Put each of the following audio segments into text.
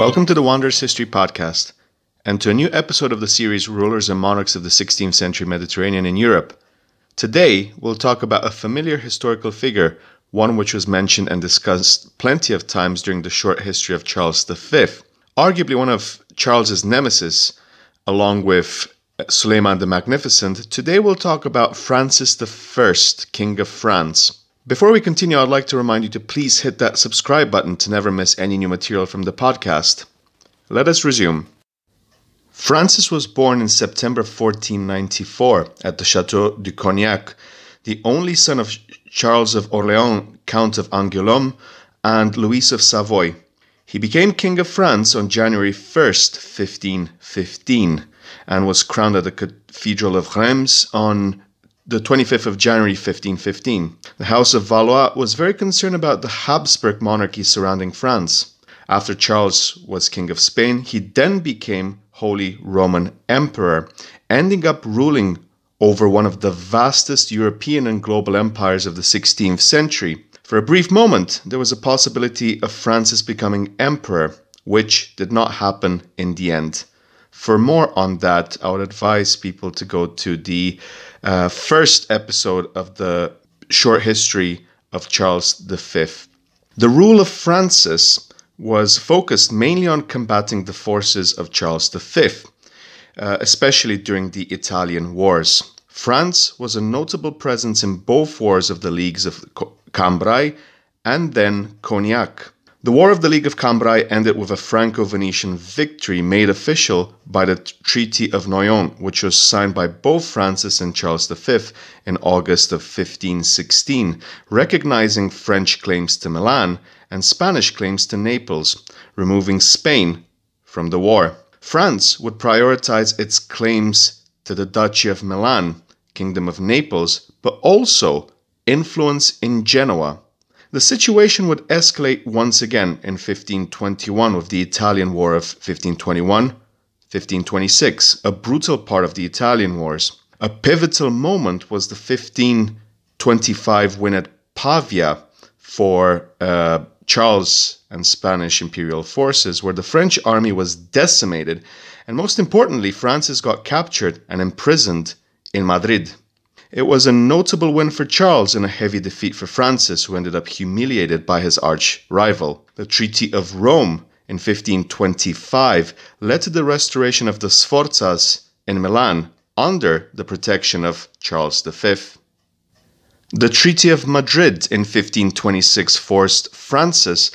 Welcome to the Wanderer's History Podcast, and to a new episode of the series Rulers and Monarchs of the 16th Century Mediterranean in Europe. Today, we'll talk about a familiar historical figure, one which was mentioned and discussed plenty of times during the short history of Charles V, arguably one of Charles's nemesis, along with Suleiman the Magnificent. Today we'll talk about Francis I, King of France. Before we continue, I'd like to remind you to please hit that subscribe button to never miss any new material from the podcast. Let us resume. Francis was born in September 1494 at the Chateau du Cognac, the only son of Charles of Orléans, Count of Angoulême, and Louis of Savoy. He became King of France on January 1st, 1515, and was crowned at the Cathedral of Reims on the 25th of January 1515. The House of Valois was very concerned about the Habsburg monarchy surrounding France. After Charles was King of Spain, he then became Holy Roman Emperor, ending up ruling over one of the vastest European and global empires of the 16th century. For a brief moment, there was a possibility of Francis becoming emperor, which did not happen in the end. For more on that, I would advise people to go to the first episode of the short history of Charles V. The rule of Francis was focused mainly on combating the forces of Charles V, especially during the Italian wars. France was a notable presence in both wars of the Leagues of Cambrai and then Cognac. The War of the League of Cambrai ended with a Franco-Venetian victory made official by the Treaty of Noyon, which was signed by both Francis and Charles V in August of 1516, recognizing French claims to Milan and Spanish claims to Naples, removing Spain from the war. France would prioritize its claims to the Duchy of Milan, Kingdom of Naples, but also influence in Genoa. The situation would escalate once again in 1521 with the Italian War of 1521-1526, a brutal part of the Italian Wars. A pivotal moment was the 1525 win at Pavia for Charles and Spanish imperial forces, where the French army was decimated, and most importantly, Francis got captured and imprisoned in Madrid. It was a notable win for Charles and a heavy defeat for Francis, who ended up humiliated by his arch-rival. The Treaty of Rome in 1525 led to the restoration of the Sforzas in Milan under the protection of Charles V. The Treaty of Madrid in 1526 forced Francis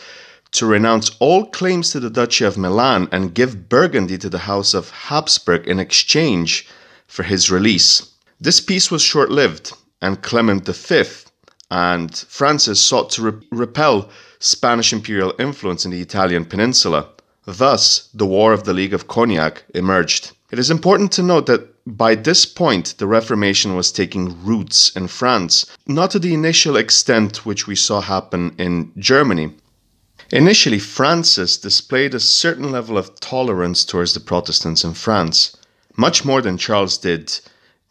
to renounce all claims to the Duchy of Milan and give Burgundy to the House of Habsburg in exchange for his release. This peace was short-lived, and Clement V and Francis sought to repel Spanish imperial influence in the Italian peninsula. Thus, the War of the League of Cognac emerged. It is important to note that by this point, the Reformation was taking roots in France, not to the initial extent which we saw happen in Germany. Initially, Francis displayed a certain level of tolerance towards the Protestants in France, much more than Charles did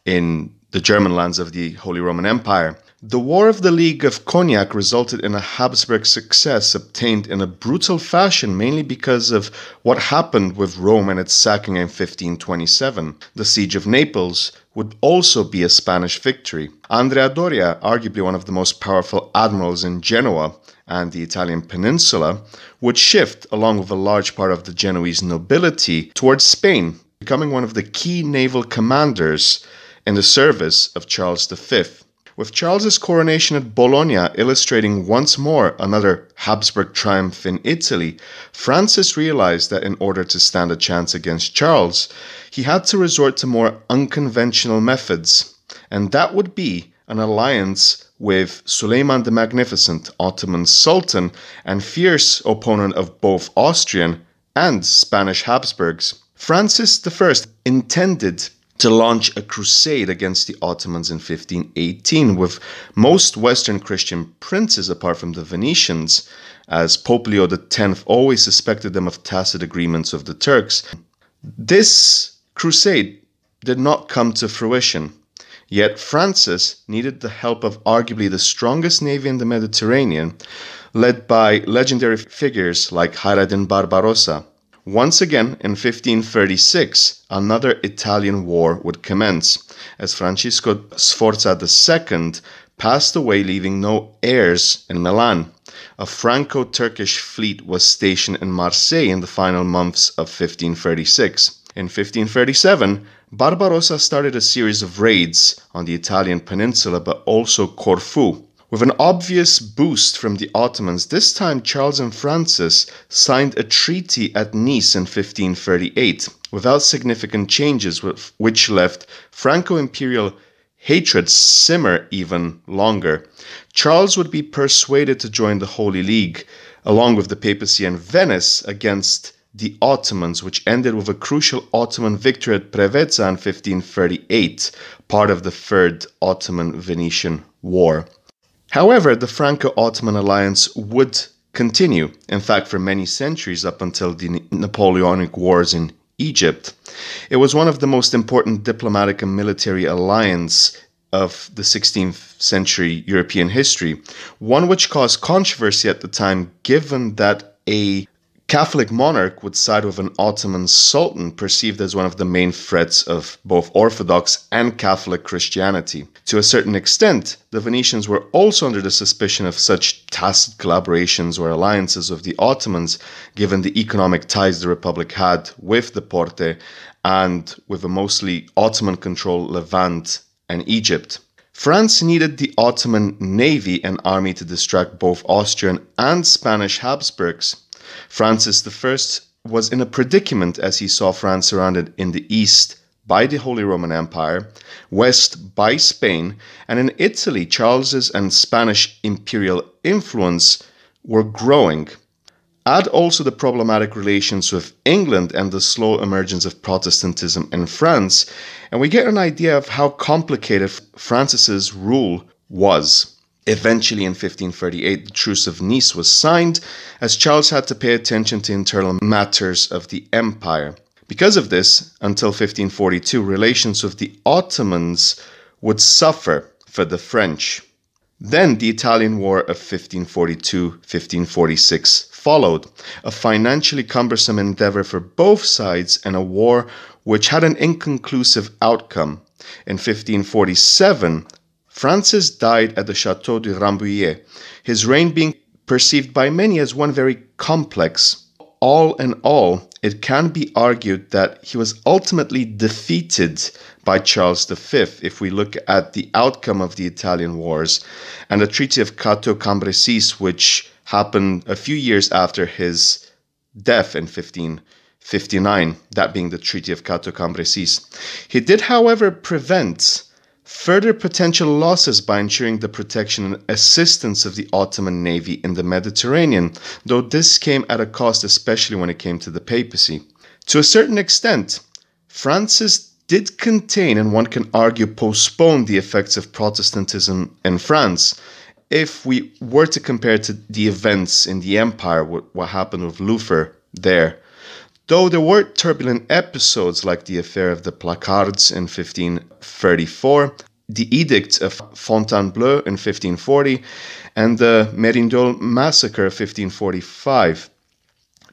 in the German lands of the Holy Roman Empire. The War of the League of Cognac resulted in a Habsburg success obtained in a brutal fashion, mainly because of what happened with Rome and its sacking in 1527. The siege of Naples would also be a Spanish victory. Andrea Doria, arguably one of the most powerful admirals in Genoa and the Italian peninsula, would shift, along with a large part of the Genoese nobility, towards Spain, becoming one of the key naval commanders in the service of Charles V, with Charles's coronation at Bologna illustrating once more another Habsburg triumph in Italy. Francis realized that in order to stand a chance against Charles, he had to resort to more unconventional methods, and that would be an alliance with Suleiman the Magnificent, Ottoman Sultan and fierce opponent of both Austrian and Spanish Habsburgs. Francis I intended to launch a crusade against the Ottomans in 1518, with most Western Christian princes, apart from the Venetians, as Pope Leo X always suspected them of tacit agreements with the Turks. This crusade did not come to fruition, yet Francis needed the help of arguably the strongest navy in the Mediterranean, led by legendary figures like Hayreddin Barbarossa, Once again, in 1536, another Italian war would commence, as Francesco Sforza II passed away, leaving no heirs in Milan. A Franco-Turkish fleet was stationed in Marseille in the final months of 1536. In 1537, Barbarossa started a series of raids on the Italian peninsula, but also Corfu. With an obvious boost from the Ottomans, this time Charles and Francis signed a treaty at Nice in 1538, without significant changes, which left Franco-imperial hatred simmer even longer. Charles would be persuaded to join the Holy League, along with the papacy and Venice, against the Ottomans, which ended with a crucial Ottoman victory at Preveza in 1538, part of the Third Ottoman-Venetian War. However, the Franco-Ottoman alliance would continue, in fact, for many centuries up until the Napoleonic Wars in Egypt. It was one of the most important diplomatic and military alliances of the 16th century European history, one which caused controversy at the time, given that a Catholic monarch would side with an Ottoman sultan, perceived as one of the main threats of both Orthodox and Catholic Christianity. To a certain extent, the Venetians were also under the suspicion of such tacit collaborations or alliances with the Ottomans, given the economic ties the Republic had with the Porte and with a mostly Ottoman-controlled Levant and Egypt. France needed the Ottoman navy and army to distract both Austrian and Spanish Habsburgs. Francis I was in a predicament as he saw France surrounded in the east by the Holy Roman Empire, west by Spain, and in Italy Charles's and Spanish imperial influence were growing. Add also the problematic relations with England and the slow emergence of Protestantism in France, and we get an idea of how complicated Francis's rule was. Eventually, in 1538, the Truce of Nice was signed, as Charles had to pay attention to internal matters of the empire. Because of this, until 1542, relations with the Ottomans would suffer for the French. Then the Italian War of 1542-1546 followed, a financially cumbersome endeavor for both sides and a war which had an inconclusive outcome. In 1547, Francis died at the Chateau du Rambouillet, his reign being perceived by many as one very complex. All in all, it can be argued that he was ultimately defeated by Charles V if we look at the outcome of the Italian wars and the Treaty of Cateau-Cambrésis, which happened a few years after his death in 1559, that being the Treaty of Cateau-Cambrésis. He did, however, prevent further potential losses by ensuring the protection and assistance of the Ottoman navy in the Mediterranean, though this came at a cost, especially when it came to the papacy. To a certain extent, Francis did contain, and one can argue postpone, the effects of Protestantism in France, if we were to compare to the events in the empire, what happened with Luther there. Though there were turbulent episodes like the affair of the Placards in 1534, the Edict of Fontainebleau in 1540, and the Merindol Massacre of 1545.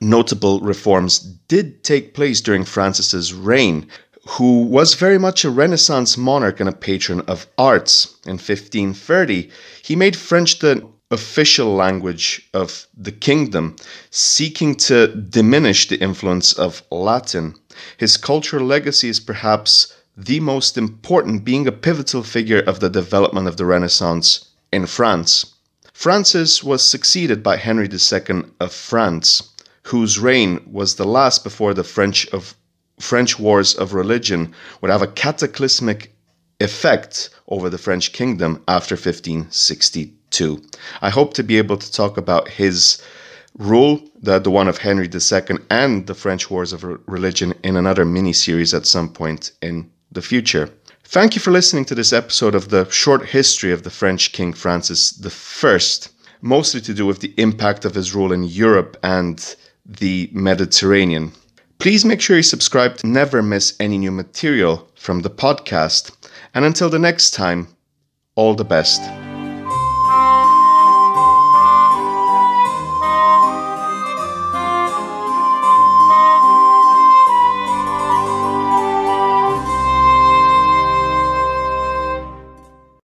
Notable reforms did take place during Francis's reign, who was very much a Renaissance monarch and a patron of arts. In 1530, he made French the official language of the kingdom, seeking to diminish the influence of Latin. His cultural legacy is perhaps the most important, being a pivotal figure of the development of the Renaissance in France. Francis was succeeded by Henry II of France, whose reign was the last before the French Wars of Religion would have a cataclysmic effect over the French kingdom after 1562. I hope to be able to talk about his rule, the one of Henry II, and the French Wars of Religion in another mini-series at some point in the future. Thank you for listening to this episode of the short history of the French King Francis I, mostly to do with the impact of his rule in Europe and the Mediterranean. Please make sure you subscribe to never miss any new material from the podcast. And until the next time, all the best.